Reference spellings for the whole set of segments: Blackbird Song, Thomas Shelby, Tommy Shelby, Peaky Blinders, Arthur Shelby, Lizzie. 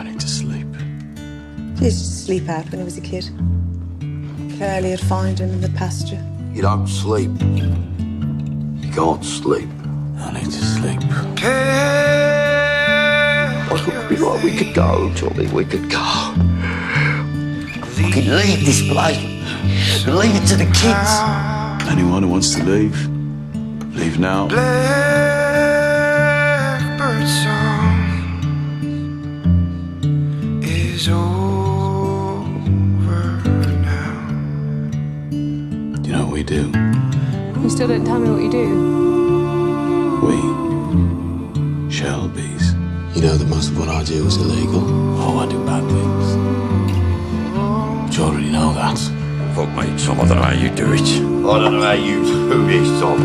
I need to sleep. He used to sleep out when I was a kid. Curly would find him in the pasture. You don't sleep. You can't sleep. I need to sleep. What would it be like? We could go, Tommy. We could go. We could leave this place. Leave it to the kids. Anyone who wants to leave, leave now. Blackbird song is over now. Do you know what we do? You still don't tell me what you do. We Shelby's. You know that most of what I do is illegal. Oh, I do bad things. But you already know that. Fuck, mate, Tom, I don't know how you do it. I don't know how you do this, Tom.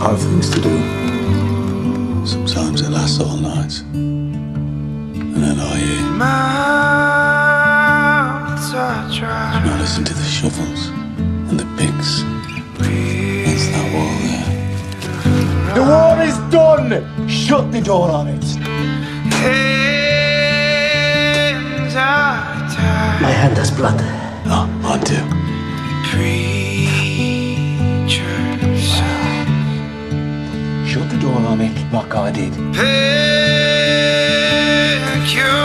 I have things to do. Sometimes it lasts all night. And then I hear mouths are dry. And I listen to the shovels. And the pigs. That's that wall there. The war is done! Shut the door on it. My hand has blood. Oh, mine too. Creatures. Shut the door on it like I did. Pick your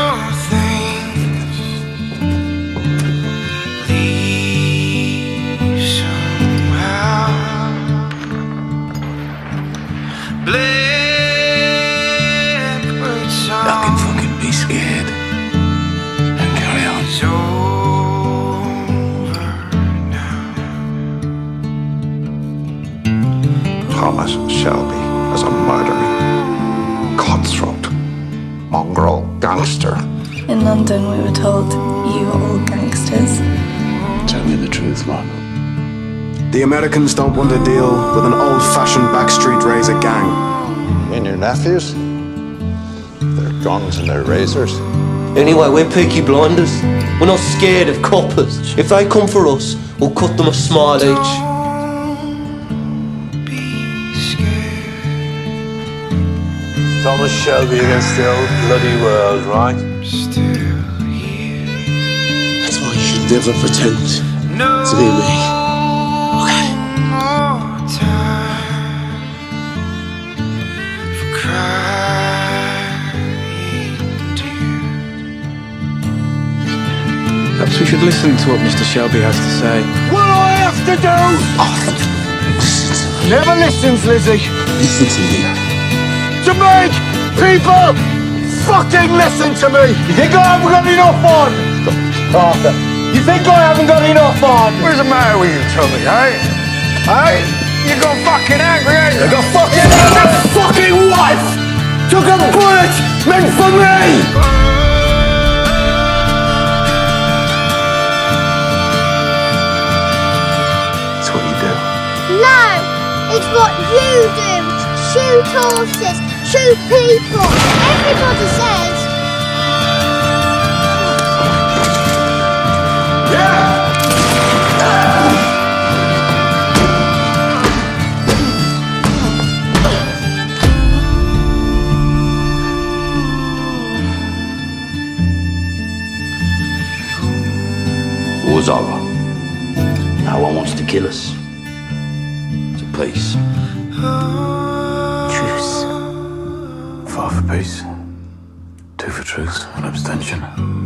Thomas Shelby as a murdering, cutthroat, mongrel gangster. In London, we were told, you are all gangsters. Tell me the truth, man. The Americans don't want to deal with an old-fashioned backstreet razor gang. Me and your nephews? Their guns and their razors. Anyway, we're Peaky Blinders. We're not scared of coppers. If they come for us, we'll cut them a smile each. Thomas Shelby against the old bloody world, right? That's why you should never pretend to be me. Okay? Perhaps we should listen to what Mr. Shelby has to say. What do I have to do? Oh, listen to me. Never listens, Lizzie. Listen to me. To make people fucking listen to me. You think I haven't got enough on? Arthur, you think I haven't got enough on? What's the matter with you, Tommy, eh? Eh? You got fucking angry, ain't you? I got fucking angry. That fucking wife took a bullet meant for me. It's what you do. No, it's what you do. Shoot horses. Shoot people! Everybody says! Yeah. War's over. No one wants to kill us. It's a peace. Truce. 4 for peace, 2 for truth, 1 abstention.